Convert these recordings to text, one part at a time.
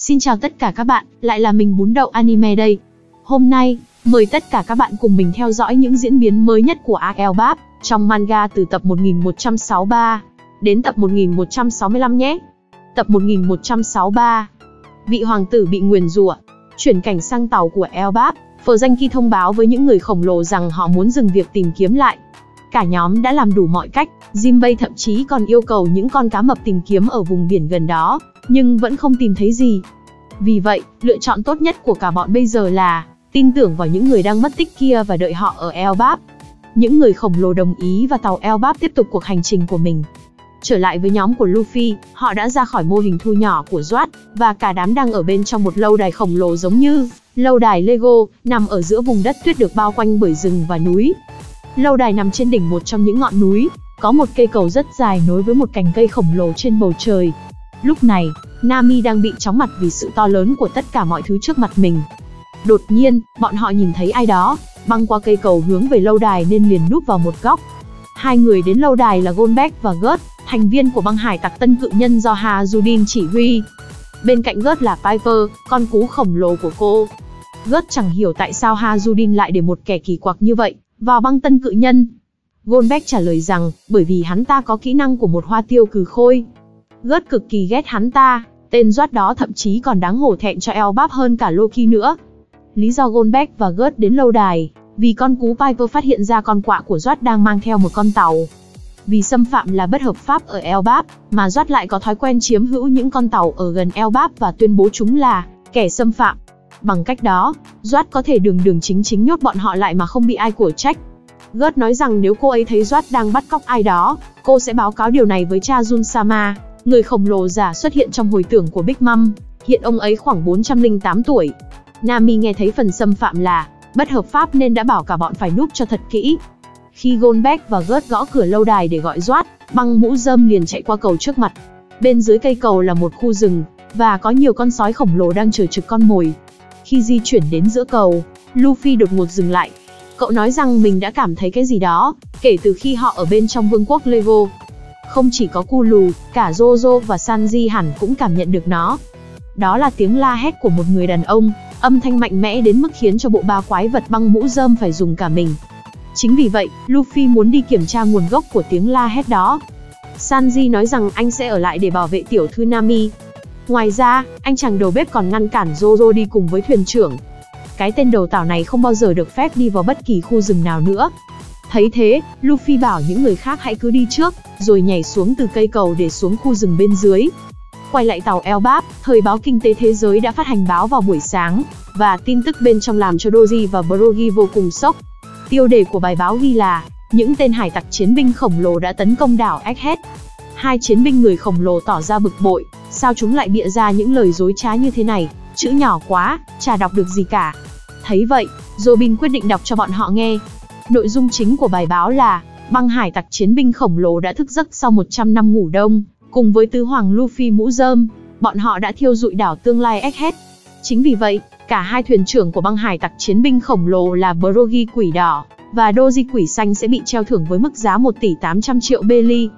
Xin chào tất cả các bạn, lại là mình Bún Đậu Anime đây. Hôm nay, mời tất cả các bạn cùng mình theo dõi những diễn biến mới nhất của arc Elbaf trong manga từ tập 1163 đến tập 1165 nhé. Tập 1163, vị hoàng tử bị nguyền rủa. Chuyển cảnh sang tàu của Elbaf, Phờ Danh Ki thông báo với những người khổng lồ rằng họ muốn dừng việc tìm kiếm lại. Cả nhóm đã làm đủ mọi cách, Jinbei thậm chí còn yêu cầu những con cá mập tìm kiếm ở vùng biển gần đó, nhưng vẫn không tìm thấy gì. Vì vậy, lựa chọn tốt nhất của cả bọn bây giờ là tin tưởng vào những người đang mất tích kia và đợi họ ở Elbaf. Những người khổng lồ đồng ý và tàu Elbaf tiếp tục cuộc hành trình của mình. Trở lại với nhóm của Luffy, họ đã ra khỏi mô hình thu nhỏ của Joad, và cả đám đang ở bên trong một lâu đài khổng lồ giống như lâu đài Lego, nằm ở giữa vùng đất tuyết được bao quanh bởi rừng và núi. Lâu đài nằm trên đỉnh một trong những ngọn núi, có một cây cầu rất dài nối với một cành cây khổng lồ trên bầu trời. Lúc này, Nami đang bị chóng mặt vì sự to lớn của tất cả mọi thứ trước mặt mình. Đột nhiên, bọn họ nhìn thấy ai đó băng qua cây cầu hướng về lâu đài nên liền núp vào một góc. Hai người đến lâu đài là Goldbeck và Gerth, thành viên của băng hải tặc Tân Cự Nhân do Hajrudin chỉ huy. Bên cạnh Gerth là Piper, con cú khổng lồ của cô. Gerth chẳng hiểu tại sao Hajrudin lại để một kẻ kỳ quặc như vậy vào băng Tân Cự Nhân. Goldbeck trả lời rằng, bởi vì hắn ta có kỹ năng của một hoa tiêu cừ khôi. Gerth cực kỳ ghét hắn ta, tên Joad đó thậm chí còn đáng hổ thẹn cho Elbaf hơn cả Loki nữa. Lý do Goldbeck và Gerth đến lâu đài, vì con cú Piper phát hiện ra con quạ của Joad đang mang theo một con tàu. Vì xâm phạm là bất hợp pháp ở Elbaf, mà Joad lại có thói quen chiếm hữu những con tàu ở gần Elbaf và tuyên bố chúng là kẻ xâm phạm. Bằng cách đó, Joad có thể đường đường chính chính nhốt bọn họ lại mà không bị ai của trách. Gerth nói rằng nếu cô ấy thấy Joad đang bắt cóc ai đó, cô sẽ báo cáo điều này với cha Junsama, người khổng lồ già xuất hiện trong hồi tưởng của Big Mom. Hiện ông ấy khoảng 408 tuổi. Nami nghe thấy phần xâm phạm là bất hợp pháp nên đã bảo cả bọn phải núp cho thật kỹ. Khi Goldbeck và Gerth gõ cửa lâu đài để gọi Joad, băng mũ rơm liền chạy qua cầu trước mặt. Bên dưới cây cầu là một khu rừng, và có nhiều con sói khổng lồ đang chờ trực con mồi. Khi di chuyển đến giữa cầu, Luffy đột ngột dừng lại. Cậu nói rằng mình đã cảm thấy cái gì đó kể từ khi họ ở bên trong vương quốc Lego. Không chỉ có Kulu, cả Jojo và Sanji hẳn cũng cảm nhận được nó. Đó là tiếng la hét của một người đàn ông, âm thanh mạnh mẽ đến mức khiến cho bộ ba quái vật băng mũ rơm phải dùng cả mình. Chính vì vậy, Luffy muốn đi kiểm tra nguồn gốc của tiếng la hét đó. Sanji nói rằng anh sẽ ở lại để bảo vệ tiểu thư Nami. Ngoài ra, anh chàng đầu bếp còn ngăn cản Jojo đi cùng với thuyền trưởng. Cái tên đầu tảo này không bao giờ được phép đi vào bất kỳ khu rừng nào nữa. Thấy thế, Luffy bảo những người khác hãy cứ đi trước, rồi nhảy xuống từ cây cầu để xuống khu rừng bên dưới. Quay lại tàu Elbaf, Thời báo Kinh tế Thế giới đã phát hành báo vào buổi sáng, và tin tức bên trong làm cho Doji và Brogy vô cùng sốc. Tiêu đề của bài báo ghi là, những tên hải tặc chiến binh khổng lồ đã tấn công đảo EGGHEAD. Hai chiến binh người khổng lồ tỏ ra bực bội, sao chúng lại bịa ra những lời dối trá như thế này, chữ nhỏ quá, chả đọc được gì cả. Thấy vậy, Robin quyết định đọc cho bọn họ nghe. Nội dung chính của bài báo là, băng hải tặc chiến binh khổng lồ đã thức giấc sau 100 năm ngủ đông, cùng với tứ hoàng Luffy mũ rơm, bọn họ đã thiêu rụi đảo tương lai EGGHEAD. Chính vì vậy, cả hai thuyền trưởng của băng hải tặc chiến binh khổng lồ là Brogy quỷ đỏ và Doji quỷ xanh sẽ bị treo thưởng với mức giá 1.800.000.000 Bailey.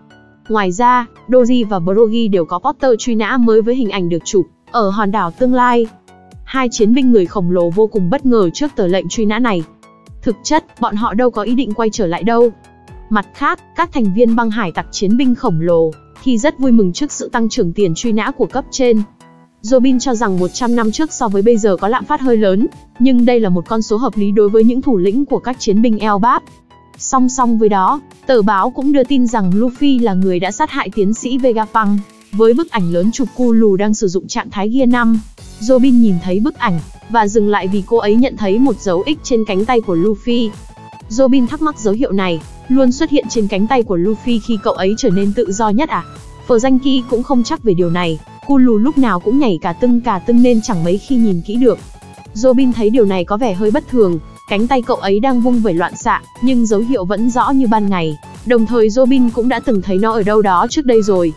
Ngoài ra, Doji và Brogy đều có poster truy nã mới với hình ảnh được chụp ở hòn đảo tương lai. Hai chiến binh người khổng lồ vô cùng bất ngờ trước tờ lệnh truy nã này. Thực chất, bọn họ đâu có ý định quay trở lại đâu. Mặt khác, các thành viên băng hải tặc chiến binh khổng lồ thì rất vui mừng trước sự tăng trưởng tiền truy nã của cấp trên. Robin cho rằng 100 năm trước so với bây giờ có lạm phát hơi lớn, nhưng đây là một con số hợp lý đối với những thủ lĩnh của các chiến binh Elbaf. Song song với đó, tờ báo cũng đưa tin rằng Luffy là người đã sát hại tiến sĩ Vegapunk, với bức ảnh lớn chụp Kulu đang sử dụng trạng thái Gear 5. Robin nhìn thấy bức ảnh, và dừng lại vì cô ấy nhận thấy một dấu X trên cánh tay của Luffy. Robin thắc mắc dấu hiệu này luôn xuất hiện trên cánh tay của Luffy khi cậu ấy trở nên tự do nhất à? Phờ Danh Ki cũng không chắc về điều này, Kulu lúc nào cũng nhảy cả tưng nên chẳng mấy khi nhìn kỹ được. Robin thấy điều này có vẻ hơi bất thường, cánh tay cậu ấy đang vung vẩy loạn xạ, nhưng dấu hiệu vẫn rõ như ban ngày, đồng thời Robin cũng đã từng thấy nó ở đâu đó trước đây rồi.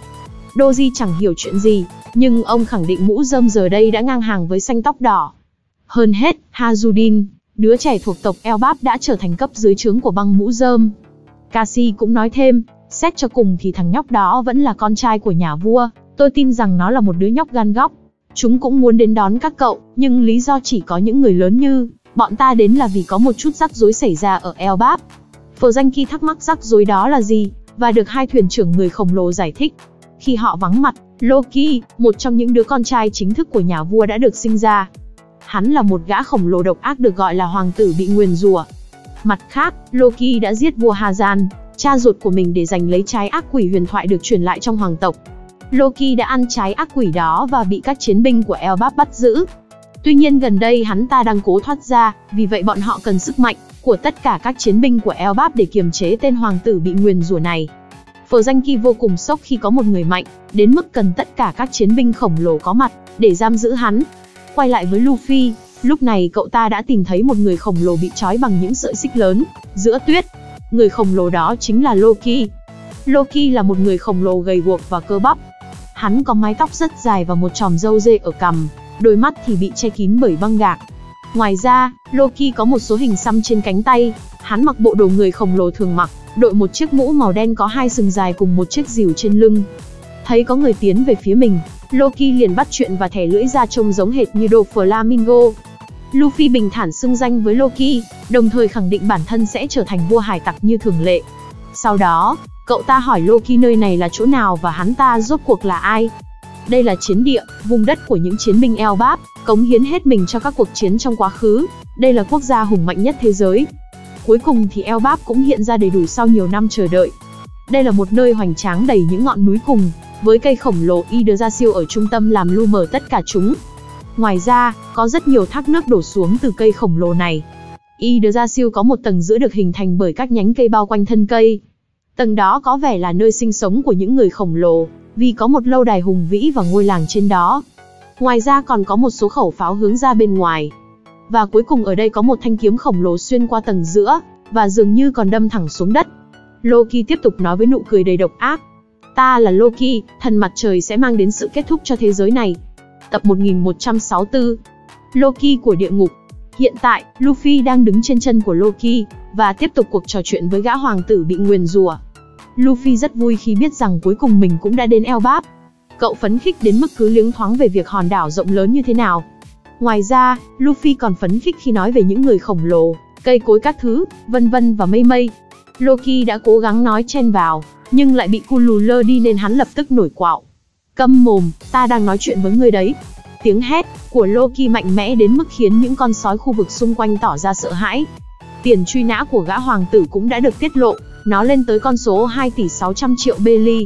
Doji chẳng hiểu chuyện gì, nhưng ông khẳng định mũ rơm giờ đây đã ngang hàng với xanh tóc đỏ. Hơn hết, Hajrudin, đứa trẻ thuộc tộc Elbaf đã trở thành cấp dưới trướng của băng mũ rơm. Cassie cũng nói thêm, xét cho cùng thì thằng nhóc đó vẫn là con trai của nhà vua, tôi tin rằng nó là một đứa nhóc gan góc. Chúng cũng muốn đến đón các cậu, nhưng lý do chỉ có những người lớn như bọn ta đến là vì có một chút rắc rối xảy ra ở Elbaf. Phờ Danh Ki thắc mắc rắc rối đó là gì, và được hai thuyền trưởng người khổng lồ giải thích. Khi họ vắng mặt, Loki, một trong những đứa con trai chính thức của nhà vua đã được sinh ra. Hắn là một gã khổng lồ độc ác được gọi là hoàng tử bị nguyền rủa. Mặt khác, Loki đã giết vua Hazan, cha ruột của mình để giành lấy trái ác quỷ huyền thoại được truyền lại trong hoàng tộc. Loki đã ăn trái ác quỷ đó và bị các chiến binh của Elbaf bắt giữ. Tuy nhiên gần đây hắn ta đang cố thoát ra, vì vậy bọn họ cần sức mạnh của tất cả các chiến binh của Elbaf để kiềm chế tên hoàng tử bị nguyền rủa này. Phờ Danh Ki vô cùng sốc khi có một người mạnh đến mức cần tất cả các chiến binh khổng lồ có mặt để giam giữ hắn. Quay lại với Luffy, lúc này cậu ta đã tìm thấy một người khổng lồ bị trói bằng những sợi xích lớn giữa tuyết. Người khổng lồ đó chính là Loki. Loki là một người khổng lồ gầy guộc và cơ bắp. Hắn có mái tóc rất dài và một chòm râu dê ở cằm, đôi mắt thì bị che kín bởi băng gạc. Ngoài ra, Loki có một số hình xăm trên cánh tay. Hắn mặc bộ đồ người khổng lồ thường mặc, đội một chiếc mũ màu đen có hai sừng dài cùng một chiếc rìu trên lưng. Thấy có người tiến về phía mình, Loki liền bắt chuyện và thè lưỡi ra trông giống hệt như Doflamingo. Luffy bình thản xưng danh với Loki, đồng thời khẳng định bản thân sẽ trở thành vua hải tặc như thường lệ. Sau đó, cậu ta hỏi Loki nơi này là chỗ nào và hắn ta rốt cuộc là ai. Đây là chiến địa, vùng đất của những chiến binh Elbaf, cống hiến hết mình cho các cuộc chiến trong quá khứ. Đây là quốc gia hùng mạnh nhất thế giới. Cuối cùng thì Elbaf cũng hiện ra đầy đủ sau nhiều năm chờ đợi. Đây là một nơi hoành tráng đầy những ngọn núi cùng, với cây khổng lồ Yggdrasil ở trung tâm làm lu mờ tất cả chúng. Ngoài ra, có rất nhiều thác nước đổ xuống từ cây khổng lồ này. Yggdrasil có một tầng giữa được hình thành bởi các nhánh cây bao quanh thân cây. Tầng đó có vẻ là nơi sinh sống của những người khổng lồ, vì có một lâu đài hùng vĩ và ngôi làng trên đó. Ngoài ra còn có một số khẩu pháo hướng ra bên ngoài. Và cuối cùng ở đây có một thanh kiếm khổng lồ xuyên qua tầng giữa, và dường như còn đâm thẳng xuống đất. Loki tiếp tục nói với nụ cười đầy độc ác. Ta là Loki, thần mặt trời sẽ mang đến sự kết thúc cho thế giới này. Tập 1164, Loki của địa ngục. Hiện tại, Luffy đang đứng trên chân của Loki, và tiếp tục cuộc trò chuyện với gã hoàng tử bị nguyền rủa. Luffy rất vui khi biết rằng cuối cùng mình cũng đã đến Elbaf. Cậu phấn khích đến mức cứ liếng thoáng về việc hòn đảo rộng lớn như thế nào. Ngoài ra, Luffy còn phấn khích khi nói về những người khổng lồ, cây cối các thứ, vân vân và mây mây. Loki đã cố gắng nói chen vào, nhưng lại bị cu lù lơ đi nên hắn lập tức nổi quạo. Câm mồm, ta đang nói chuyện với ngươi đấy. Tiếng hét của Loki mạnh mẽ đến mức khiến những con sói khu vực xung quanh tỏ ra sợ hãi. Tiền truy nã của gã hoàng tử cũng đã được tiết lộ, nó lên tới con số 2,6 tỷ Bailey.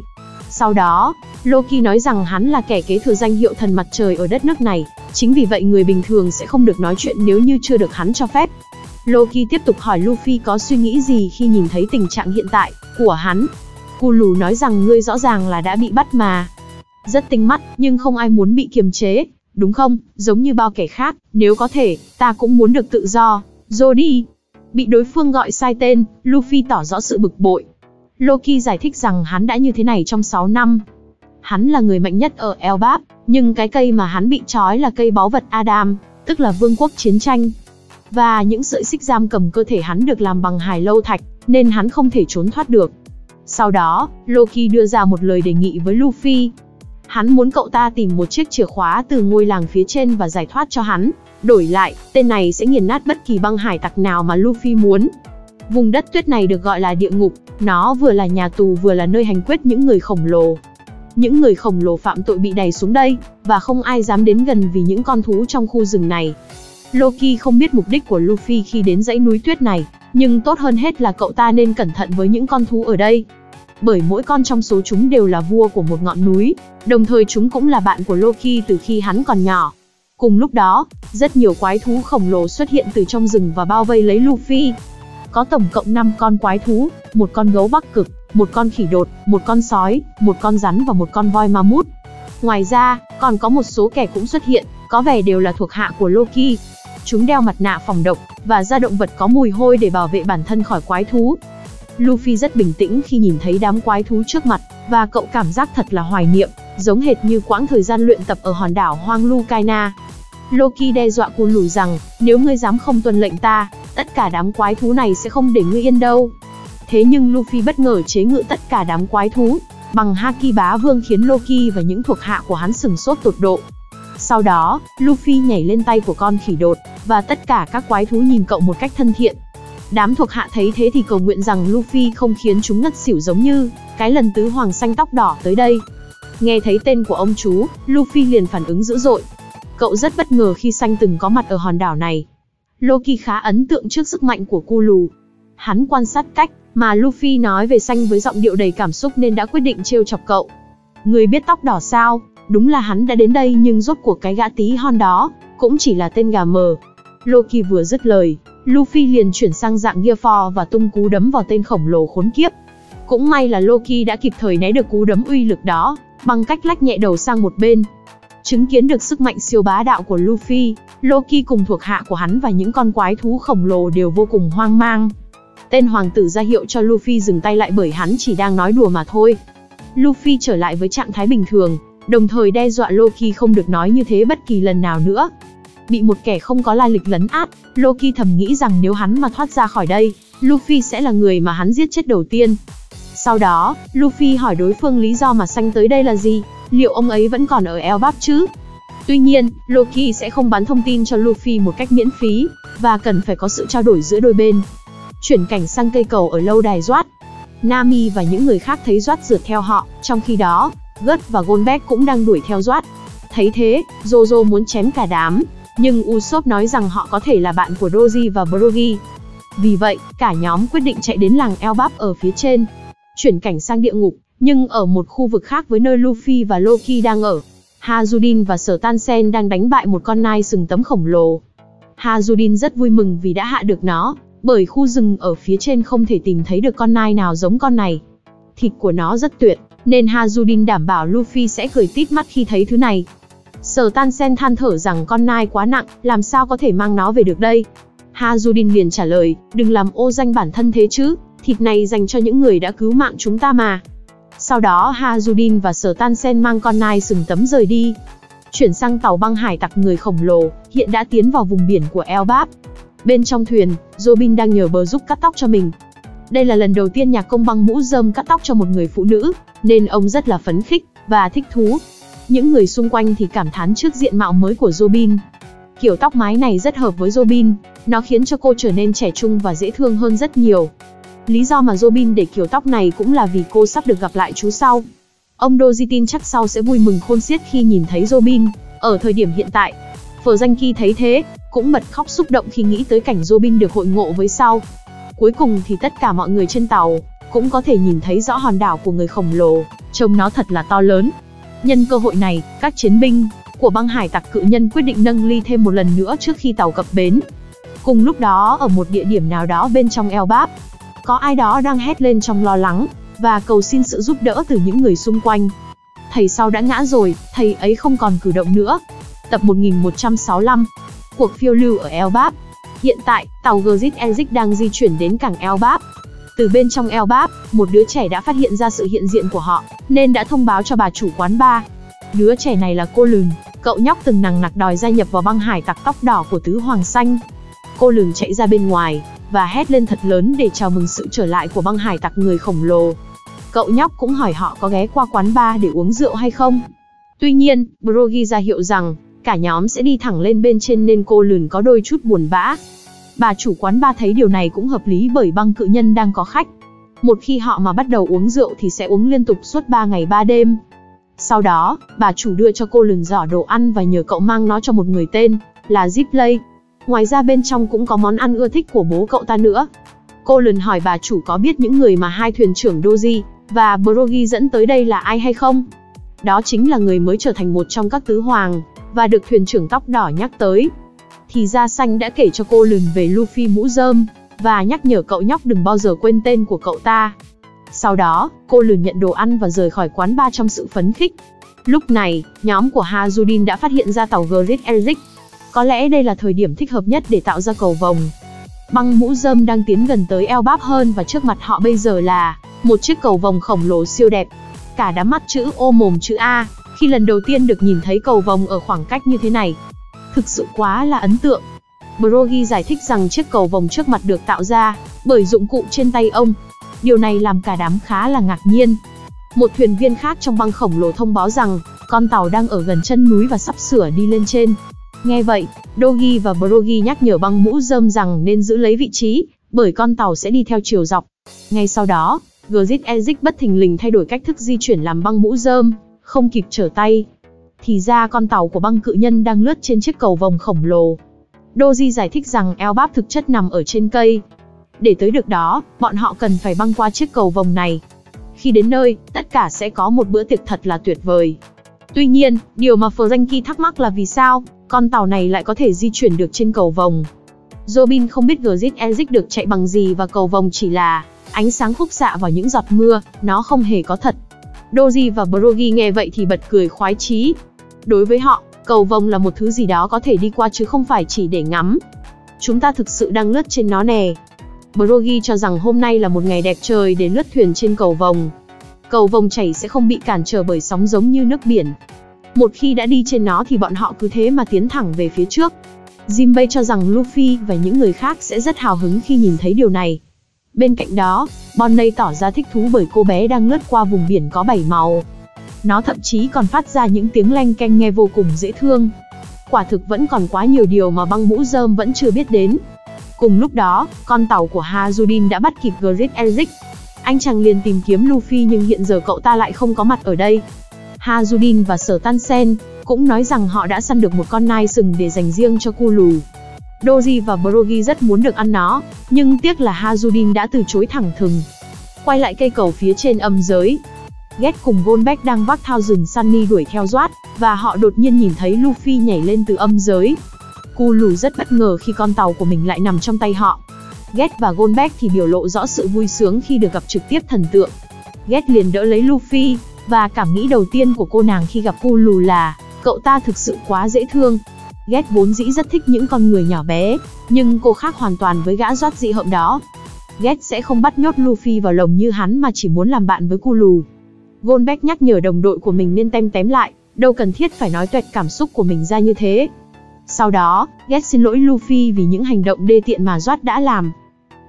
Sau đó, Loki nói rằng hắn là kẻ kế thừa danh hiệu thần mặt trời ở đất nước này, chính vì vậy người bình thường sẽ không được nói chuyện nếu như chưa được hắn cho phép. Loki tiếp tục hỏi Luffy có suy nghĩ gì khi nhìn thấy tình trạng hiện tại của hắn. Cu lù nói rằng ngươi rõ ràng là đã bị bắt mà. Rất tinh mắt, nhưng không ai muốn bị kiềm chế, đúng không? Giống như bao kẻ khác, nếu có thể, ta cũng muốn được tự do. Jody. Bị đối phương gọi sai tên, Luffy tỏ rõ sự bực bội. Loki giải thích rằng hắn đã như thế này trong 6 năm. Hắn là người mạnh nhất ở Elbaf, nhưng cái cây mà hắn bị trói là cây báu vật Adam, tức là vương quốc chiến tranh. Và những sợi xích giam cầm cơ thể hắn được làm bằng hài lâu thạch, nên hắn không thể trốn thoát được. Sau đó, Loki đưa ra một lời đề nghị với Luffy. Hắn muốn cậu ta tìm một chiếc chìa khóa từ ngôi làng phía trên và giải thoát cho hắn. Đổi lại, tên này sẽ nghiền nát bất kỳ băng hải tặc nào mà Luffy muốn. Vùng đất tuyết này được gọi là địa ngục. Nó vừa là nhà tù vừa là nơi hành quyết những người khổng lồ. Những người khổng lồ phạm tội bị đày xuống đây, và không ai dám đến gần vì những con thú trong khu rừng này. Loki không biết mục đích của Luffy khi đến dãy núi tuyết này, nhưng tốt hơn hết là cậu ta nên cẩn thận với những con thú ở đây. Bởi mỗi con trong số chúng đều là vua của một ngọn núi, đồng thời chúng cũng là bạn của Loki từ khi hắn còn nhỏ. Cùng lúc đó, rất nhiều quái thú khổng lồ xuất hiện từ trong rừng và bao vây lấy Luffy. Có tổng cộng 5 con quái thú, một con gấu bắc cực, một con khỉ đột, một con sói, một con rắn và một con voi ma mút. Ngoài ra, còn có một số kẻ cũng xuất hiện, có vẻ đều là thuộc hạ của Loki. Chúng đeo mặt nạ phòng độc và da động vật có mùi hôi để bảo vệ bản thân khỏi quái thú. Luffy rất bình tĩnh khi nhìn thấy đám quái thú trước mặt, và cậu cảm giác thật là hoài niệm, giống hệt như quãng thời gian luyện tập ở hòn đảo hoang Lucaina. Loki đe dọa cu lù rằng, nếu ngươi dám không tuân lệnh ta, tất cả đám quái thú này sẽ không để ngươi yên đâu. Thế nhưng Luffy bất ngờ chế ngự tất cả đám quái thú, bằng haki bá vương khiến Loki và những thuộc hạ của hắn sửng sốt tột độ. Sau đó, Luffy nhảy lên tay của con khỉ đột, và tất cả các quái thú nhìn cậu một cách thân thiện. Đám thuộc hạ thấy thế thì cầu nguyện rằng Luffy không khiến chúng ngất xỉu giống như cái lần tứ hoàng xanh tóc đỏ tới đây. Nghe thấy tên của ông chú, Luffy liền phản ứng dữ dội. Cậu rất bất ngờ khi xanh từng có mặt ở hòn đảo này. Loki khá ấn tượng trước sức mạnh của cu lù. Hắn quan sát cách mà Luffy nói về xanh với giọng điệu đầy cảm xúc nên đã quyết định trêu chọc cậu. Người biết tóc đỏ sao? Đúng là hắn đã đến đây, nhưng rốt cuộc cái gã tí hon đó cũng chỉ là tên gà mờ. Loki vừa dứt lời, Luffy liền chuyển sang dạng Gear 4 và tung cú đấm vào tên khổng lồ khốn kiếp. Cũng may là Loki đã kịp thời né được cú đấm uy lực đó bằng cách lách nhẹ đầu sang một bên. Chứng kiến được sức mạnh siêu bá đạo của Luffy, Loki cùng thuộc hạ của hắn và những con quái thú khổng lồ đều vô cùng hoang mang. Tên hoàng tử ra hiệu cho Luffy dừng tay lại bởi hắn chỉ đang nói đùa mà thôi. Luffy trở lại với trạng thái bình thường, đồng thời đe dọa Loki không được nói như thế bất kỳ lần nào nữa. Bị một kẻ không có lai lịch lấn át, Loki thầm nghĩ rằng nếu hắn mà thoát ra khỏi đây, Luffy sẽ là người mà hắn giết chết đầu tiên. Sau đó, Luffy hỏi đối phương lý do mà xanh tới đây là gì, liệu ông ấy vẫn còn ở Elbaf chứ? Tuy nhiên, Loki sẽ không bán thông tin cho Luffy một cách miễn phí, và cần phải có sự trao đổi giữa đôi bên. Chuyển cảnh sang cây cầu ở lâu đài Joad. Nami và những người khác thấy Joad rượt theo họ, trong khi đó, Gerth và Goldbeck cũng đang đuổi theo Joad. Thấy thế, Jojo muốn chém cả đám, nhưng Usopp nói rằng họ có thể là bạn của Roji và Brogy. Vì vậy, cả nhóm quyết định chạy đến làng Elbaf ở phía trên. Chuyển cảnh sang địa ngục, nhưng ở một khu vực khác với nơi Luffy và Loki đang ở. Hajrudin và Sở Tan Sen đang đánh bại một con nai sừng tấm khổng lồ. Hajrudin rất vui mừng vì đã hạ được nó, bởi khu rừng ở phía trên không thể tìm thấy được con nai nào giống con này. Thịt của nó rất tuyệt, nên Hajrudin đảm bảo Luffy sẽ cười tít mắt khi thấy thứ này. Sở Tan Sen than thở rằng con nai quá nặng, làm sao có thể mang nó về được đây. Hajrudin liền trả lời, đừng làm ô danh bản thân thế chứ, thịt này dành cho những người đã cứu mạng chúng ta mà. Sau đó Hajrudin và Sở Tan Sen mang con nai sừng tấm rời đi. Chuyển sang tàu băng hải tặc người khổng lồ, hiện đã tiến vào vùng biển của Elbaf. Bên trong thuyền, Robin đang nhờ bờ giúp cắt tóc cho mình. Đây là lần đầu tiên nhạc công băng mũ rơm cắt tóc cho một người phụ nữ, nên ông rất là phấn khích và thích thú. Những người xung quanh thì cảm thán trước diện mạo mới của Robin. Kiểu tóc mái này rất hợp với Robin, nó khiến cho cô trở nên trẻ trung và dễ thương hơn rất nhiều. Lý do mà Robin để kiểu tóc này cũng là vì cô sắp được gặp lại chú sau. Ông Dojitin chắc sau sẽ vui mừng khôn xiết khi nhìn thấy Robin ở thời điểm hiện tại. Phở Danh Ki thấy thế, cũng bật khóc xúc động khi nghĩ tới cảnh Robin được hội ngộ với sau. Cuối cùng thì tất cả mọi người trên tàu cũng có thể nhìn thấy rõ hòn đảo của người khổng lồ, trông nó thật là to lớn. Nhân cơ hội này, các chiến binh của băng hải tặc cự nhân quyết định nâng ly thêm một lần nữa trước khi tàu cập bến. Cùng lúc đó, ở một địa điểm nào đó bên trong Elbaf, có ai đó đang hét lên trong lo lắng và cầu xin sự giúp đỡ từ những người xung quanh. Thầy sau đã ngã rồi, thầy ấy không còn cử động nữa. Tập 1165, cuộc phiêu lưu ở Elbaf. Hiện tại, tàu Gritz Eric đang di chuyển đến cảng Elbaf. Từ bên trong Elbaf, một đứa trẻ đã phát hiện ra sự hiện diện của họ, nên đã thông báo cho bà chủ quán bar. Đứa trẻ này là cô lùn, cậu nhóc từng nằng nặc đòi gia nhập vào băng hải tặc tóc đỏ của tứ hoàng xanh. Cô lùn chạy ra bên ngoài và hét lên thật lớn để chào mừng sự trở lại của băng hải tặc người khổng lồ. Cậu nhóc cũng hỏi họ có ghé qua quán bar để uống rượu hay không. Tuy nhiên, Brogy ra hiệu rằng cả nhóm sẽ đi thẳng lên bên trên nên cô lùn có đôi chút buồn bã. Bà chủ quán bar thấy điều này cũng hợp lý bởi băng cự nhân đang có khách. Một khi họ mà bắt đầu uống rượu thì sẽ uống liên tục suốt 3 ngày 3 đêm. Sau đó, bà chủ đưa cho cô lùn giỏ đồ ăn và nhờ cậu mang nó cho một người tên là Zipley. Ngoài ra bên trong cũng có món ăn ưa thích của bố cậu ta nữa. Cô lùn hỏi bà chủ có biết những người mà hai thuyền trưởng Doji và Brogy dẫn tới đây là ai hay không. Đó chính là người mới trở thành một trong các tứ hoàng và được thuyền trưởng tóc đỏ nhắc tới. Thì ra xanh đã kể cho cô lùn về Luffy mũ rơm và nhắc nhở cậu nhóc đừng bao giờ quên tên của cậu ta. Sau đó, cô lùn nhận đồ ăn và rời khỏi quán bar trong sự phấn khích. Lúc này, nhóm của Hajrudin đã phát hiện ra tàu Grig-Erik. Có lẽ đây là thời điểm thích hợp nhất để tạo ra cầu vòng. Băng mũ rơm đang tiến gần tới Elbaf hơn và trước mặt họ bây giờ là một chiếc cầu vòng khổng lồ siêu đẹp. Cả đám mắt chữ O mồm chữ A khi lần đầu tiên được nhìn thấy cầu vòng ở khoảng cách như thế này. Thực sự quá là ấn tượng. Brogy giải thích rằng chiếc cầu vòng trước mặt được tạo ra bởi dụng cụ trên tay ông. Điều này làm cả đám khá là ngạc nhiên. Một thuyền viên khác trong băng khổng lồ thông báo rằng Con tàu đang ở gần chân núi và sắp sửa đi lên trên. Nghe vậy, Dogi và Brogi nhắc nhở băng mũ rơm rằng nên giữ lấy vị trí, bởi con tàu sẽ đi theo chiều dọc. Ngay sau đó, Gritz Eric bất thình lình thay đổi cách thức di chuyển làm băng mũ rơm, không kịp trở tay. Thì ra con tàu của băng cự nhân đang lướt trên chiếc cầu vồng khổng lồ. Doji giải thích rằng Elbaf thực chất nằm ở trên cây. Để tới được đó, bọn họ cần phải băng qua chiếc cầu vồng này. Khi đến nơi, tất cả sẽ có một bữa tiệc thật là tuyệt vời. Tuy nhiên, điều mà Frankie thắc mắc là vì sao con tàu này lại có thể di chuyển được trên cầu vồng. Robin không biết Gritz Eric được chạy bằng gì và cầu vồng chỉ là ánh sáng khúc xạ vào những giọt mưa, nó không hề có thật. Doji và Brogi nghe vậy thì bật cười khoái chí. Đối với họ, cầu vồng là một thứ gì đó có thể đi qua chứ không phải chỉ để ngắm. Chúng ta thực sự đang lướt trên nó nè. Brogi cho rằng hôm nay là một ngày đẹp trời để lướt thuyền trên cầu vồng. Cầu vồng chảy sẽ không bị cản trở bởi sóng giống như nước biển. Một khi đã đi trên nó thì bọn họ cứ thế mà tiến thẳng về phía trước. Jinbei cho rằng Luffy và những người khác sẽ rất hào hứng khi nhìn thấy điều này. Bên cạnh đó, Bonnie tỏ ra thích thú bởi cô bé đang lướt qua vùng biển có 7 màu. Nó thậm chí còn phát ra những tiếng leng keng nghe vô cùng dễ thương. Quả thực vẫn còn quá nhiều điều mà băng mũ rơm vẫn chưa biết đến. Cùng lúc đó, con tàu của Hajrudin đã bắt kịp Gritz Eric. Anh chàng liền tìm kiếm Luffy nhưng hiện giờ cậu ta lại không có mặt ở đây. Hajrudin và Sở Tan Sen cũng nói rằng họ đã săn được một con nai sừng để dành riêng cho cu lù. Doji và Brogi rất muốn được ăn nó, nhưng tiếc là Hajrudin đã từ chối thẳng thừng. Quay lại cây cầu phía trên âm giới, Gerth cùng Goldbeck đang vác thao rừng Sunny đuổi theo Joad, và họ đột nhiên nhìn thấy Luffy nhảy lên từ âm giới. Cu lù rất bất ngờ khi con tàu của mình lại nằm trong tay họ. Gerth và Goldbeck thì biểu lộ rõ sự vui sướng khi được gặp trực tiếp thần tượng. Gerth liền đỡ lấy Luffy, và cảm nghĩ đầu tiên của cô nàng khi gặp cu lù là cậu ta thực sự quá dễ thương. Gerth vốn dĩ rất thích những con người nhỏ bé, nhưng cô khác hoàn toàn với gã Joad dị hợm đó. Gerth sẽ không bắt nhốt Luffy vào lồng như hắn mà chỉ muốn làm bạn với cu lù. Goldbeck nhắc nhở đồng đội của mình nên tem tém lại, đâu cần thiết phải nói toẹt cảm xúc của mình ra như thế. Sau đó, Gerth xin lỗi Luffy vì những hành động đê tiện mà Joad đã làm.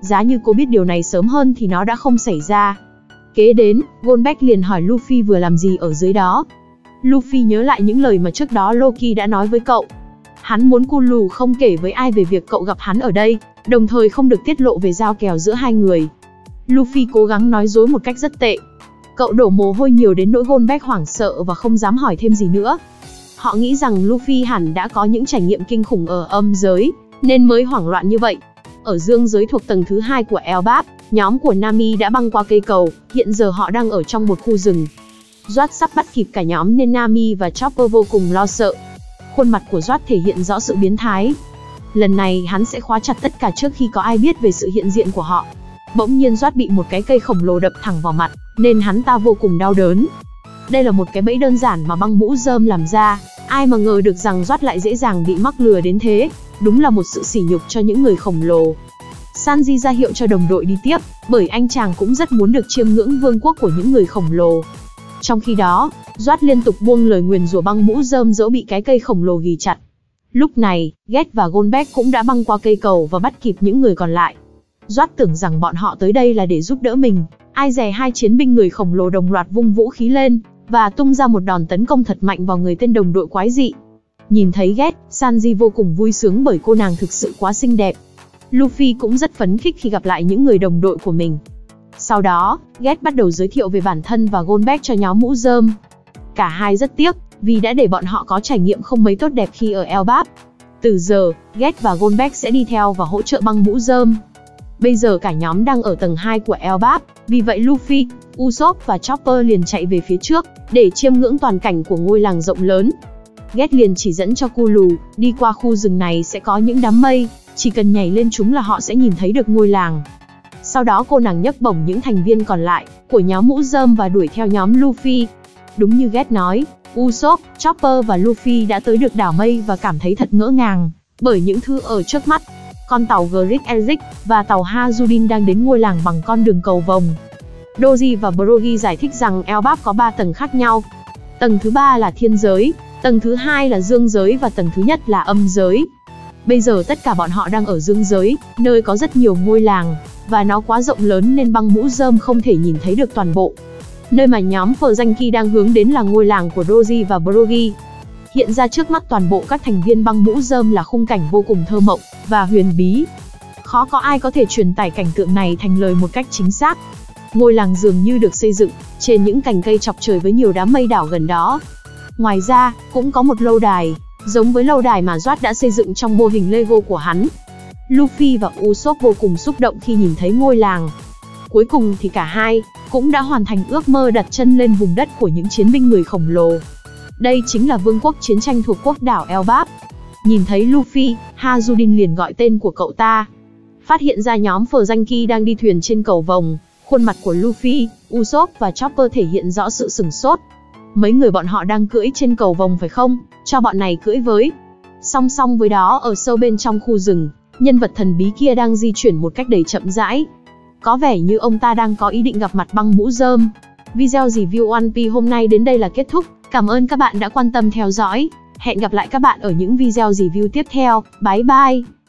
Giá như cô biết điều này sớm hơn thì nó đã không xảy ra. Kế đến, Goldbeck liền hỏi Luffy vừa làm gì ở dưới đó. Luffy nhớ lại những lời mà trước đó Loki đã nói với cậu. Hắn muốn cu lù không kể với ai về việc cậu gặp hắn ở đây, đồng thời không được tiết lộ về giao kèo giữa hai người. Luffy cố gắng nói dối một cách rất tệ. Cậu đổ mồ hôi nhiều đến nỗi Goldbeck hoảng sợ và không dám hỏi thêm gì nữa. Họ nghĩ rằng Luffy hẳn đã có những trải nghiệm kinh khủng ở âm giới, nên mới hoảng loạn như vậy. Ở dương giới thuộc tầng thứ 2 của Elbaf, nhóm của Nami đã băng qua cây cầu, hiện giờ họ đang ở trong một khu rừng. Joad sắp bắt kịp cả nhóm nên Nami và Chopper vô cùng lo sợ. Khuôn mặt của Joad thể hiện rõ sự biến thái. Lần này hắn sẽ khóa chặt tất cả trước khi có ai biết về sự hiện diện của họ. Bỗng nhiên Joad bị một cái cây khổng lồ đập thẳng vào mặt, nên hắn ta vô cùng đau đớn. Đây là một cái bẫy đơn giản mà băng mũ rơm làm ra, ai mà ngờ được rằng Joad lại dễ dàng bị mắc lừa đến thế, đúng là một sự sỉ nhục cho những người khổng lồ. Sanji ra hiệu cho đồng đội đi tiếp, bởi anh chàng cũng rất muốn được chiêm ngưỡng vương quốc của những người khổng lồ. Trong khi đó, Joad liên tục buông lời nguyền rủa băng mũ rơm dẫu bị cái cây khổng lồ ghì chặt. Lúc này, Gerth và Goldbeck cũng đã băng qua cây cầu và bắt kịp những người còn lại. Joad tưởng rằng bọn họ tới đây là để giúp đỡ mình, ai dè hai chiến binh người khổng lồ đồng loạt vung vũ khí lên và tung ra một đòn tấn công thật mạnh vào người tên đồng đội quái dị. Nhìn thấy Gerth, Sanji vô cùng vui sướng bởi cô nàng thực sự quá xinh đẹp. Luffy cũng rất phấn khích khi gặp lại những người đồng đội của mình. Sau đó, Gerth bắt đầu giới thiệu về bản thân và Goldbeck cho nhóm mũ rơm. Cả hai rất tiếc, vì đã để bọn họ có trải nghiệm không mấy tốt đẹp khi ở Elbaf. Từ giờ, Gerth và Goldbeck sẽ đi theo và hỗ trợ băng mũ rơm. Bây giờ cả nhóm đang ở tầng 2 của Elbaf, vì vậy Luffy, Usopp và Chopper liền chạy về phía trước, để chiêm ngưỡng toàn cảnh của ngôi làng rộng lớn. Gerth liền chỉ dẫn cho cu lù, đi qua khu rừng này sẽ có những đám mây, chỉ cần nhảy lên chúng là họ sẽ nhìn thấy được ngôi làng. Sau đó cô nàng nhấc bổng những thành viên còn lại, của nhóm mũ rơm và đuổi theo nhóm Luffy. Đúng như Gerth nói, Usopp, Chopper và Luffy đã tới được đảo mây và cảm thấy thật ngỡ ngàng, bởi những thứ ở trước mắt. Con tàu Grig-Erik và tàu Hajrudin đang đến ngôi làng bằng con đường cầu vồng. Doji và Brogi giải thích rằng Elbaf có 3 tầng khác nhau. Tầng thứ 3 là thiên giới, tầng thứ 2 là dương giới và tầng thứ nhất là âm giới. Bây giờ tất cả bọn họ đang ở dương giới, nơi có rất nhiều ngôi làng, và nó quá rộng lớn nên băng mũ rơm không thể nhìn thấy được toàn bộ. nơi mà nhóm phờ danh khi đang hướng đến là ngôi làng của Rogi và Brogi. Hiện ra trước mắt toàn bộ các thành viên băng mũ rơm là khung cảnh vô cùng thơ mộng và huyền bí. Khó có ai có thể truyền tải cảnh tượng này thành lời một cách chính xác. Ngôi làng dường như được xây dựng trên những cành cây chọc trời với nhiều đám mây đảo gần đó. Ngoài ra, cũng có một lâu đài, giống với lâu đài mà Joad đã xây dựng trong mô hình Lego của hắn. Luffy và Usopp vô cùng xúc động khi nhìn thấy ngôi làng. Cuối cùng thì cả hai cũng đã hoàn thành ước mơ đặt chân lên vùng đất của những chiến binh người khổng lồ. Đây chính là vương quốc chiến tranh thuộc quốc đảo Elbaf. Nhìn thấy Luffy, Hajrudin liền gọi tên của cậu ta. Phát hiện ra nhóm phờ danh Ki đang đi thuyền trên cầu vòng, khuôn mặt của Luffy, Usopp và Chopper thể hiện rõ sự sửng sốt. Mấy người bọn họ đang cưỡi trên cầu vòng phải không? Cho bọn này cưỡi với. Song song với đó, ở sâu bên trong khu rừng, nhân vật thần bí kia đang di chuyển một cách đầy chậm rãi. Có vẻ như ông ta đang có ý định gặp mặt băng mũ rơm. Video review One Piece hôm nay đến đây là kết thúc. Cảm ơn các bạn đã quan tâm theo dõi. Hẹn gặp lại các bạn ở những video review tiếp theo. Bye bye!